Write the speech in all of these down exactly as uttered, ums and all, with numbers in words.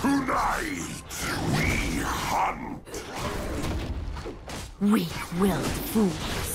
Tonight, we hunt. We will fools.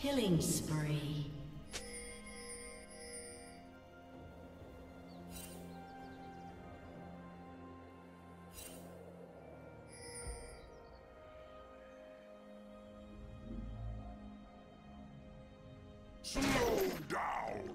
Killing spree. Slow down.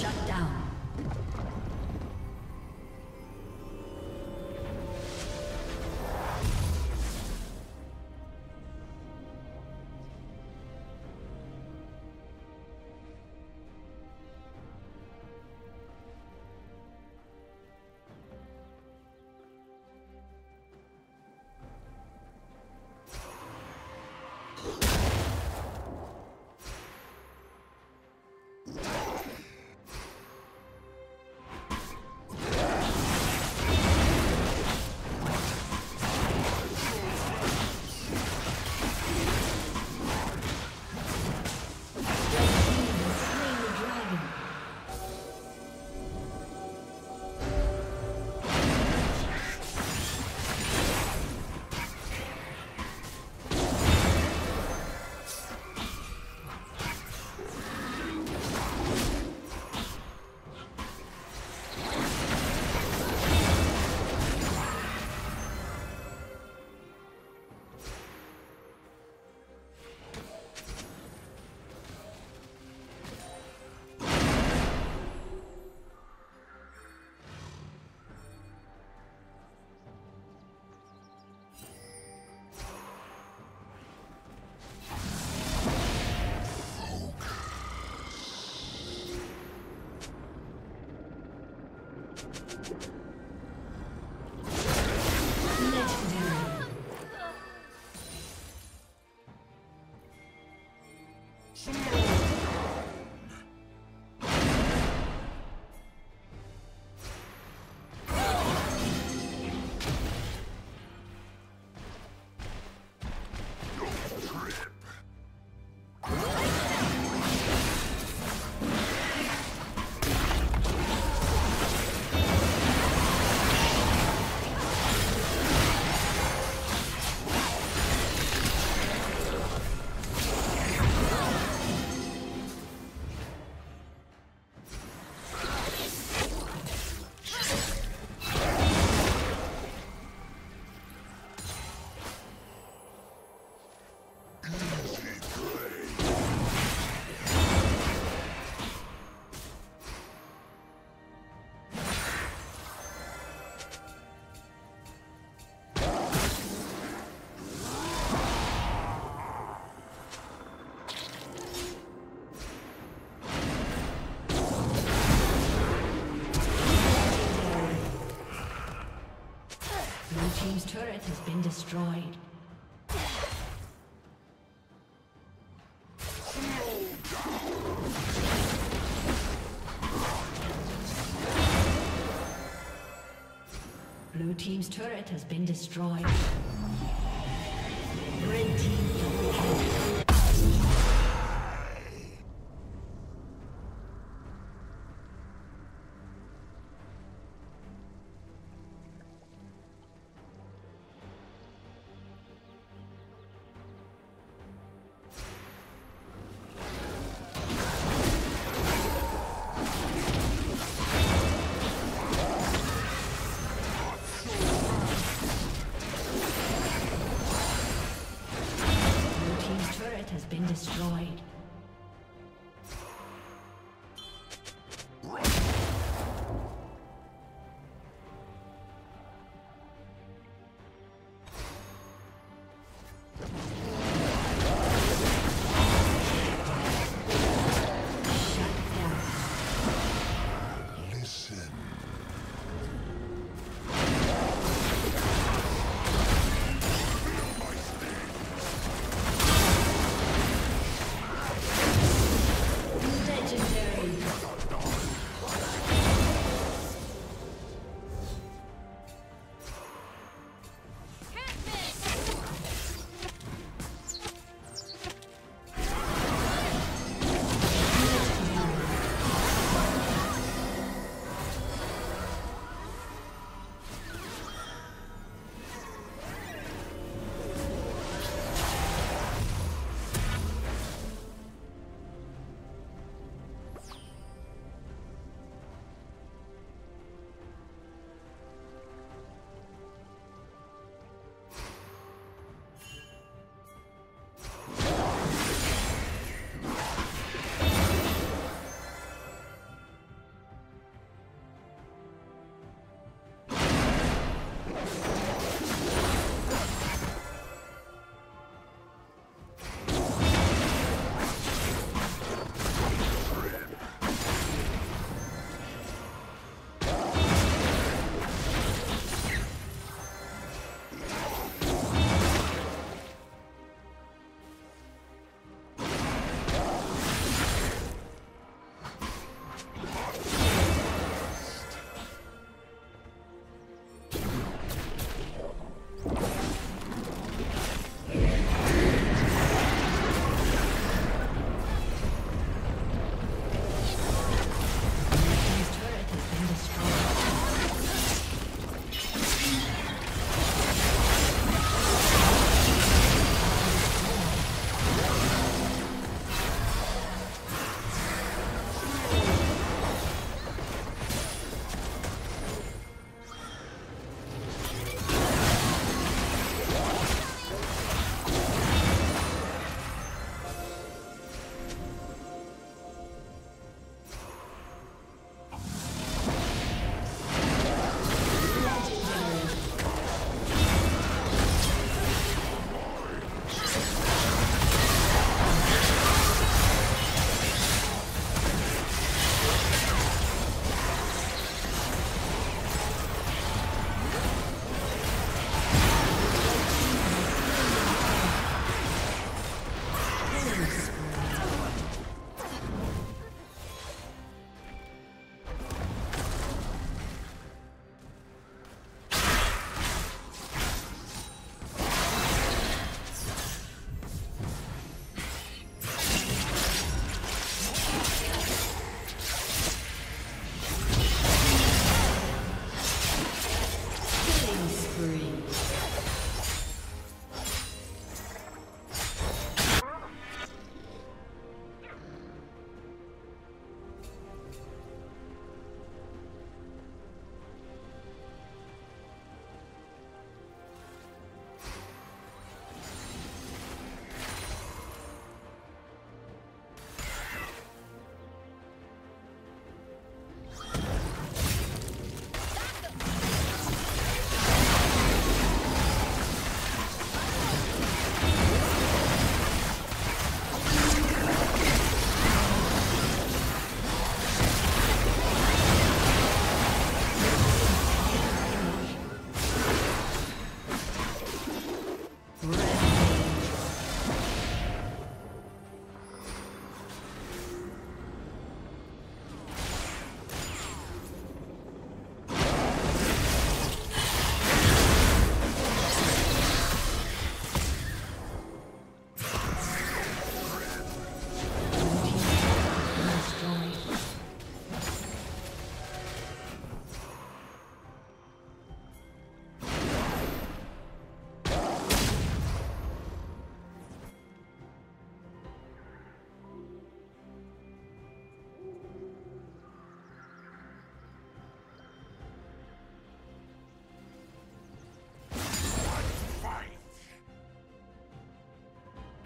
Shut down. His turret has been destroyed. Blue team's turret has been destroyed. Red team double kill.